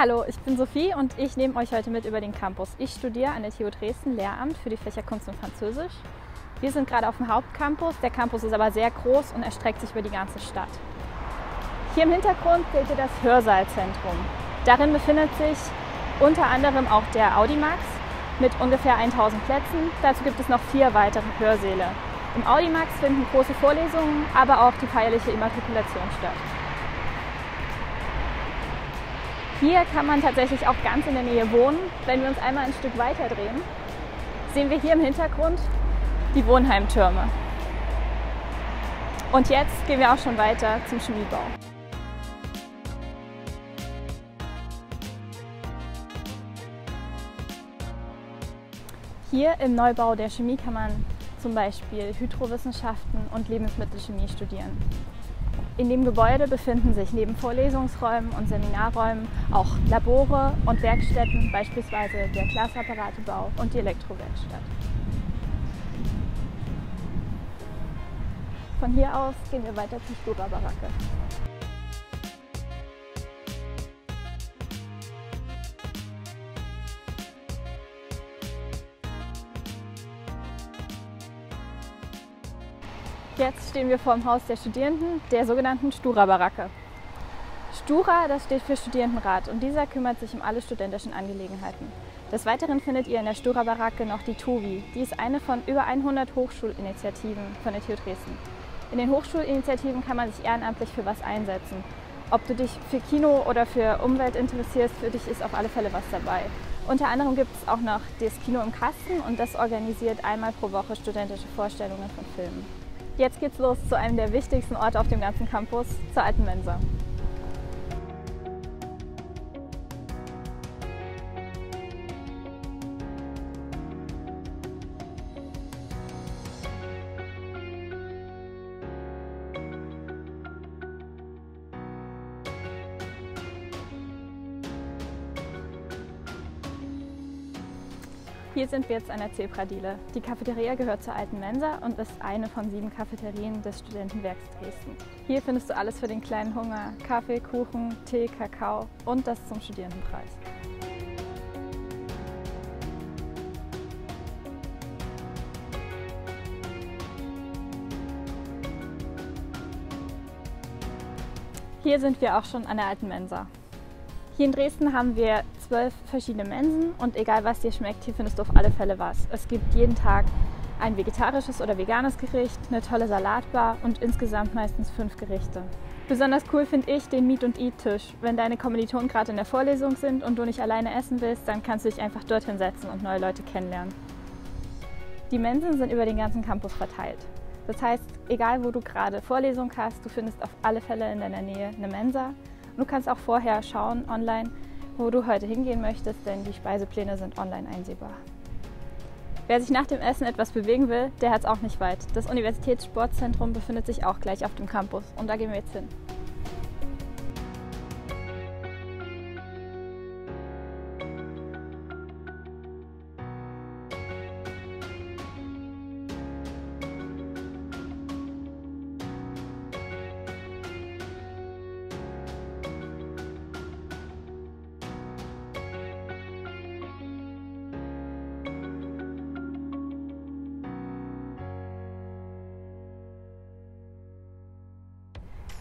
Hallo, ich bin Sophie und ich nehme euch heute mit über den Campus. Ich studiere an der TU Dresden Lehramt für die Fächer Kunst und Französisch. Wir sind gerade auf dem Hauptcampus. Der Campus ist aber sehr groß und erstreckt sich über die ganze Stadt. Hier im Hintergrund seht ihr das Hörsaalzentrum. Darin befindet sich unter anderem auch der Audimax mit ungefähr 1000 Plätzen. Dazu gibt es noch 4 weitere Hörsäle. Im Audimax finden große Vorlesungen, aber auch die feierliche Immatrikulation statt. Hier kann man tatsächlich auch ganz in der Nähe wohnen. Wenn wir uns einmal ein Stück weiter drehen, sehen wir hier im Hintergrund die Wohnheimtürme. Und jetzt gehen wir auch schon weiter zum Chemiebau. Hier im Neubau der Chemie kann man zum Beispiel Hydrowissenschaften und Lebensmittelchemie studieren. In dem Gebäude befinden sich neben Vorlesungsräumen und Seminarräumen auch Labore und Werkstätten, beispielsweise der Glasapparatebau und die Elektrowerkstatt. Von hier aus gehen wir weiter zur Stura-Baracke. Jetzt stehen wir vor dem Haus der Studierenden, der sogenannten Stura-Baracke. Stura, das steht für Studierendenrat, und dieser kümmert sich um alle studentischen Angelegenheiten. Des Weiteren findet ihr in der Stura-Baracke noch die TUVI. Die ist eine von über 100 Hochschulinitiativen von der TU Dresden. In den Hochschulinitiativen kann man sich ehrenamtlich für was einsetzen. Ob du dich für Kino oder für Umwelt interessierst, für dich ist auf alle Fälle was dabei. Unter anderem gibt es auch noch das Kino im Kasten, und das organisiert einmal pro Woche studentische Vorstellungen von Filmen. Jetzt geht's los zu einem der wichtigsten Orte auf dem ganzen Campus, zur alten Mensa. Hier sind wir jetzt an der Zebradiele. Die Cafeteria gehört zur alten Mensa und ist eine von 7 Cafeterien des Studentenwerks Dresden. Hier findest du alles für den kleinen Hunger: Kaffee, Kuchen, Tee, Kakao und das zum Studierendenpreis. Hier sind wir auch schon an der alten Mensa. Hier in Dresden haben wir 12 verschiedene Mensen, und egal was dir schmeckt, hier findest du auf alle Fälle was. Es gibt jeden Tag ein vegetarisches oder veganes Gericht, eine tolle Salatbar und insgesamt meistens 5 Gerichte. Besonders cool finde ich den Meet-and-Eat-Tisch. Wenn deine Kommilitonen gerade in der Vorlesung sind und du nicht alleine essen willst, dann kannst du dich einfach dorthin setzen und neue Leute kennenlernen. Die Mensen sind über den ganzen Campus verteilt. Das heißt, egal wo du gerade Vorlesung hast, du findest auf alle Fälle in deiner Nähe eine Mensa. Du kannst auch vorher schauen online, wo du heute hingehen möchtest, denn die Speisepläne sind online einsehbar. Wer sich nach dem Essen etwas bewegen will, der hat es auch nicht weit. Das Universitätssportzentrum befindet sich auch gleich auf dem Campus, und da gehen wir jetzt hin.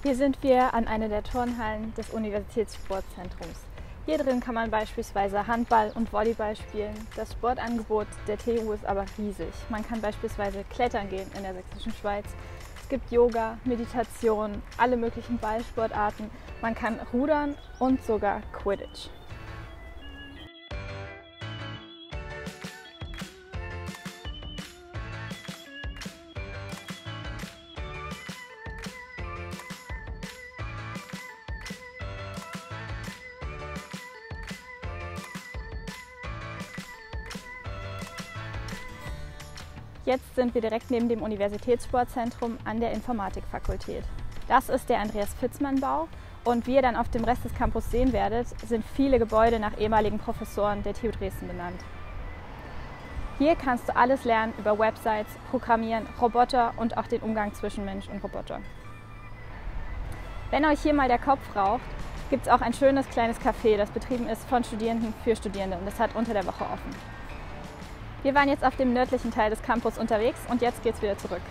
Hier sind wir an einer der Turnhallen des Universitätssportzentrums. Hier drin kann man beispielsweise Handball und Volleyball spielen. Das Sportangebot der TU ist aber riesig. Man kann beispielsweise klettern gehen in der Sächsischen Schweiz. Es gibt Yoga, Meditation, alle möglichen Ballsportarten. Man kann rudern und sogar Quidditch. Jetzt sind wir direkt neben dem Universitätssportzentrum an der Informatikfakultät. Das ist der Andreas-Pfitzmann-Bau, und wie ihr dann auf dem Rest des Campus sehen werdet, sind viele Gebäude nach ehemaligen Professoren der TU Dresden benannt. Hier kannst du alles lernen über Websites, Programmieren, Roboter und auch den Umgang zwischen Mensch und Roboter. Wenn euch hier mal der Kopf raucht, gibt es auch ein schönes kleines Café, das betrieben ist von Studierenden für Studierende und das hat unter der Woche offen. Wir waren jetzt auf dem nördlichen Teil des Campus unterwegs und jetzt geht's wieder zurück.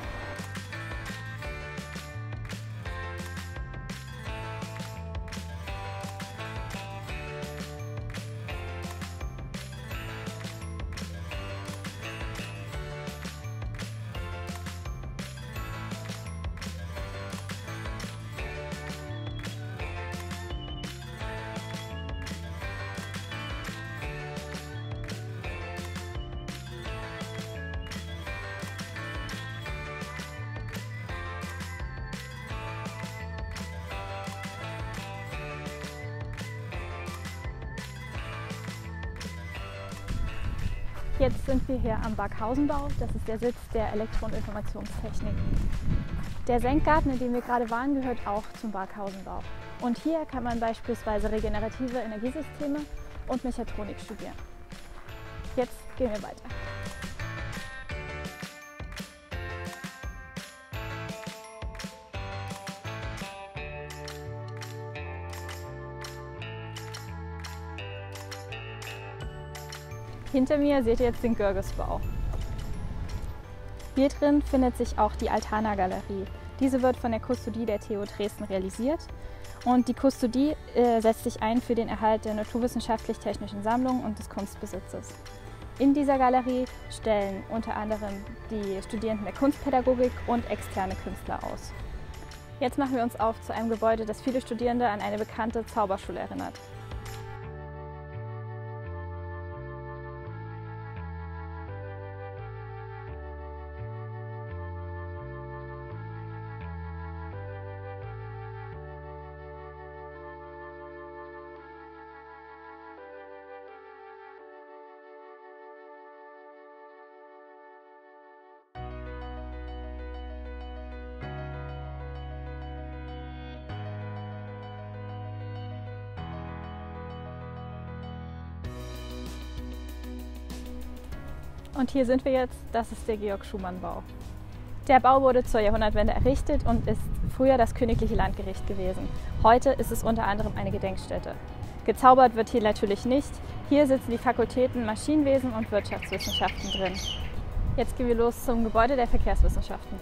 Jetzt sind wir hier am Barkhausenbau, das ist der Sitz der Elektro- und Informationstechnik. Der Senkgarten, in dem wir gerade waren, gehört auch zum Barkhausenbau. Und hier kann man beispielsweise regenerative Energiesysteme und Mechatronik studieren. Jetzt gehen wir weiter. Hinter mir seht ihr jetzt den Görges-Bau. Hier drin findet sich auch die Altana-Galerie. Diese wird von der Kustodie der TU Dresden realisiert. Und die Kustodie setzt sich ein für den Erhalt der naturwissenschaftlich-technischen Sammlung und des Kunstbesitzes. In dieser Galerie stellen unter anderem die Studierenden der Kunstpädagogik und externe Künstler aus. Jetzt machen wir uns auf zu einem Gebäude, das viele Studierende an eine bekannte Zauberschule erinnert. Und hier sind wir jetzt, das ist der Georg-Schumann-Bau. Der Bau wurde zur Jahrhundertwende errichtet und ist früher das königliche Landgericht gewesen. Heute ist es unter anderem eine Gedenkstätte. Gezaubert wird hier natürlich nicht. Hier sitzen die Fakultäten Maschinenwesen und Wirtschaftswissenschaften drin. Jetzt gehen wir los zum Gebäude der Verkehrswissenschaften.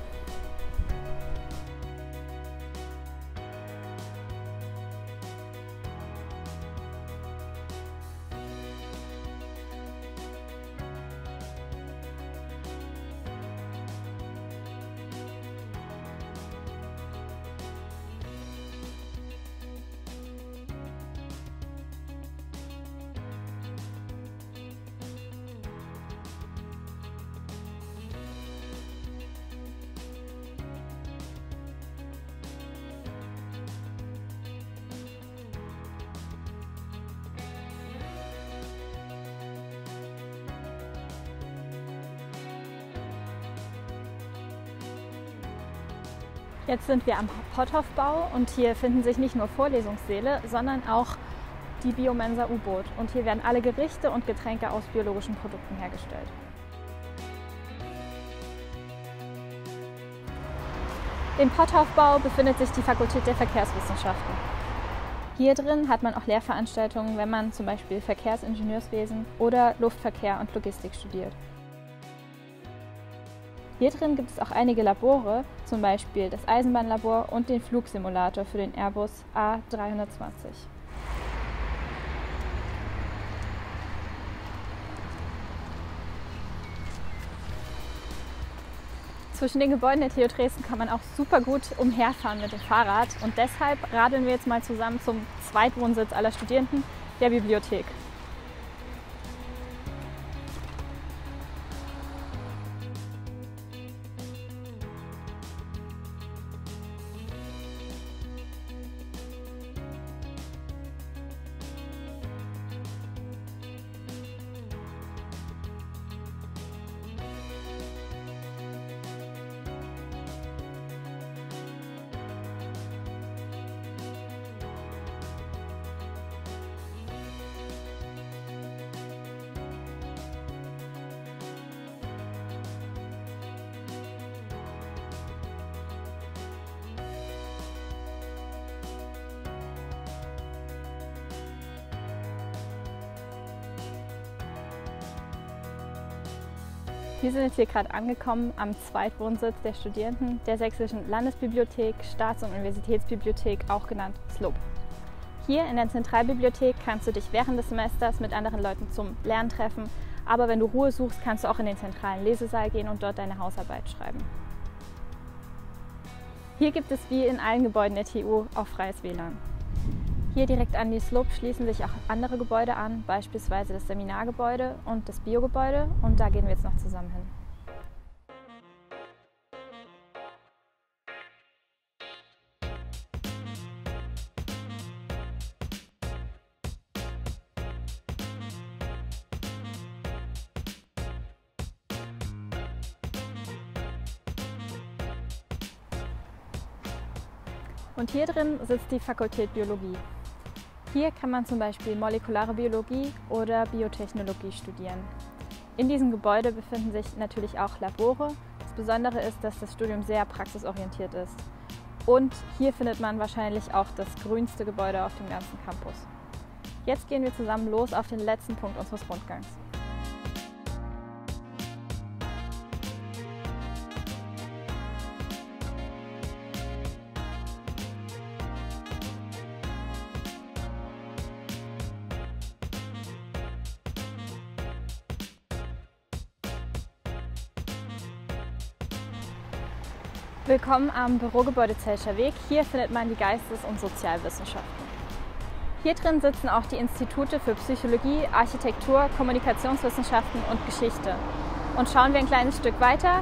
Jetzt sind wir am Potthoff-Bau und hier finden sich nicht nur Vorlesungssäle, sondern auch die Biomensa U-Boot. Und hier werden alle Gerichte und Getränke aus biologischen Produkten hergestellt. Im Potthoff-Bau befindet sich die Fakultät der Verkehrswissenschaften. Hier drin hat man auch Lehrveranstaltungen, wenn man zum Beispiel Verkehrsingenieurswesen oder Luftverkehr und Logistik studiert. Hier drin gibt es auch einige Labore, zum Beispiel das Eisenbahnlabor und den Flugsimulator für den Airbus A320. Zwischen den Gebäuden der TU Dresden kann man auch super gut umherfahren mit dem Fahrrad und deshalb radeln wir jetzt mal zusammen zum Zweitwohnsitz aller Studierenden, der Bibliothek. Wir sind jetzt hier gerade angekommen am Zweitwohnsitz der Studierenden der Sächsischen Landesbibliothek, Staats- und Universitätsbibliothek, auch genannt SLUB. Hier in der Zentralbibliothek kannst du dich während des Semesters mit anderen Leuten zum Lernen treffen, aber wenn du Ruhe suchst, kannst du auch in den zentralen Lesesaal gehen und dort deine Hausarbeit schreiben. Hier gibt es wie in allen Gebäuden der TU auch freies WLAN. Hier direkt an die SLUB schließen sich auch andere Gebäude an, beispielsweise das Seminargebäude und das Biogebäude, und da gehen wir jetzt noch zusammen hin. Und hier drin sitzt die Fakultät Biologie. Hier kann man zum Beispiel molekulare Biologie oder Biotechnologie studieren. In diesem Gebäude befinden sich natürlich auch Labore. Das Besondere ist, dass das Studium sehr praxisorientiert ist. Und hier findet man wahrscheinlich auch das grünste Gebäude auf dem ganzen Campus. Jetzt gehen wir zusammen los auf den letzten Punkt unseres Rundgangs. Willkommen am Bürogebäude Zellescher Weg. Hier findet man die Geistes- und Sozialwissenschaften. Hier drin sitzen auch die Institute für Psychologie, Architektur, Kommunikationswissenschaften und Geschichte. Und schauen wir ein kleines Stück weiter,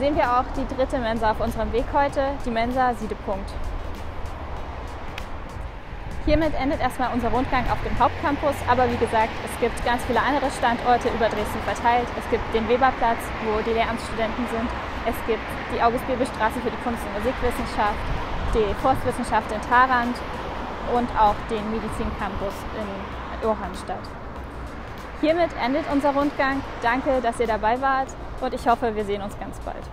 sehen wir auch die dritte Mensa auf unserem Weg heute, die Mensa Siedepunkt. Hiermit endet erstmal unser Rundgang auf dem Hauptcampus, aber wie gesagt, es gibt ganz viele andere Standorte über Dresden verteilt. Es gibt den Weberplatz, wo die Lehramtsstudenten sind. Es gibt die August-Bebel-Straße für die Kunst- und Musikwissenschaft, die Forstwissenschaft in Tharandt und auch den Medizincampus in Johannstadt. Hiermit endet unser Rundgang. Danke, dass ihr dabei wart, und ich hoffe, wir sehen uns ganz bald.